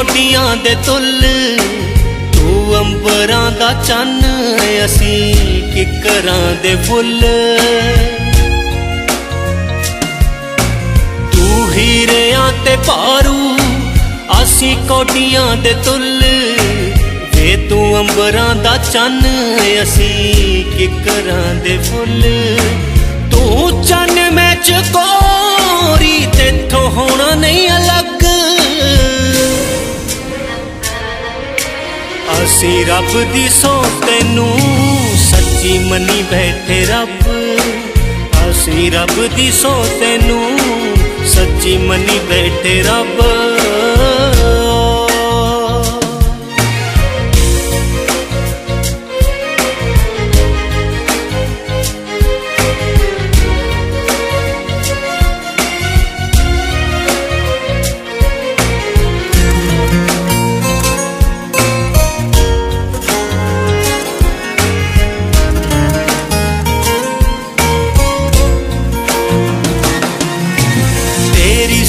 कोटियां दे तुल तू अंबरां दा चन्न असी किकरां दे फुल। तू हीरेयां ते पारू असी कोटियां दे तुल वे तू अंबरां दा चन्न असी किकरां दे फुल। तू चन्न में चकोरी तेथों होना नहीं अलग असी रब दी सौ तेनू सच्ची मनी बैठे रब असी रब दी सौ तेनू सच्ची मनी बैठे रब।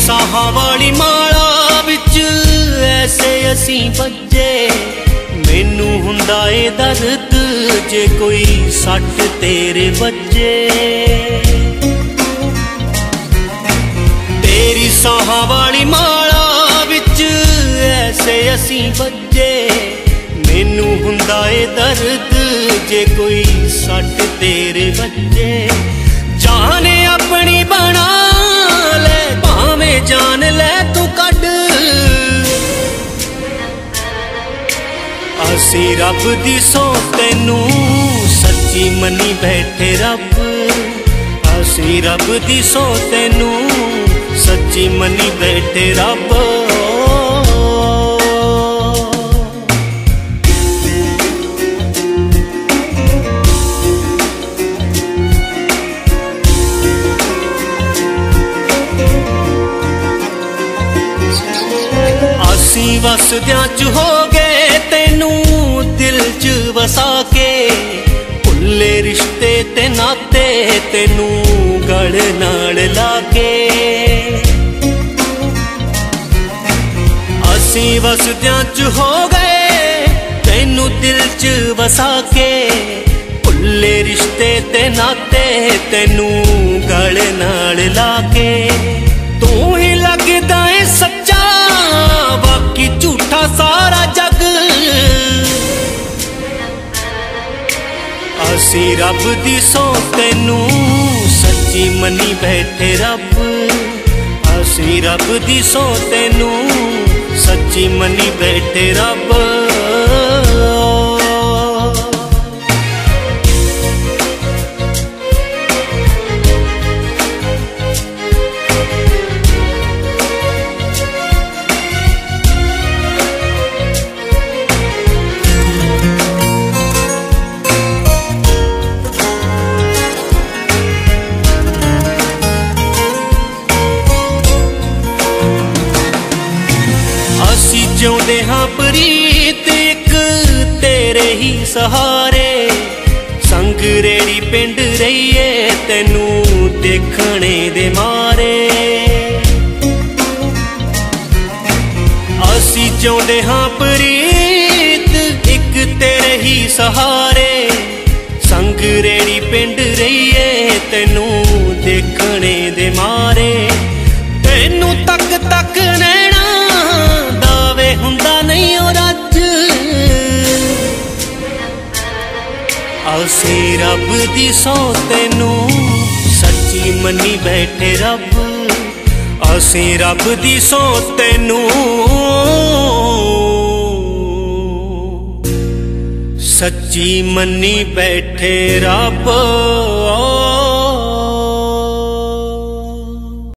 साहा वाली माला बिच ऐसे असी बजे मैनू हुंदा ए दर्द जे कोई सट तेरे बजे। तेरी साहा वाली माला बिच ऐसे असी बजे मैनू हुंदा ए दर्द जे कोई सट तेरे बजे। जाने अपनी बना जान ले तू कड़ असी रब दी सौ तेनू सच्ची मनी बैठे रब असी रब दी सौ तेनू सच्ची मनी बैठे रब। असी वसदियां च हो गए तेनू दिल च वसा के भुल्ले रिश्ते ते नाते तेनू गल नाल ला के। असी वसदियां च हो गए तेनू दिल च वसा के भुल्ले रिश्ते ते नाते तेनू गल नाल ला के। तू ही लगदा है सच्चा बाकी झूठा सारा जग असी रब दी सौ तेनू सच्ची मनी बैठे रब असी रब दी सौ तेनू सच्ची मनी बैठे रब। जिउंदे हां प्रीत एक तेरे ही सहारे संग रेड़ी पिंड रहीए तेनू देखने दे मारे। असी जिउंदे हां प्रीत एक तेरे ही सहारे संग रेड़ी पिंड रहीए तेनू देखने दे मारे। तेनू तक तक ने असी रब दी सौ तेनू सच्ची मनी बैठे रब असी रब दी सौ तेनू सच्ची मनी बैठे रब।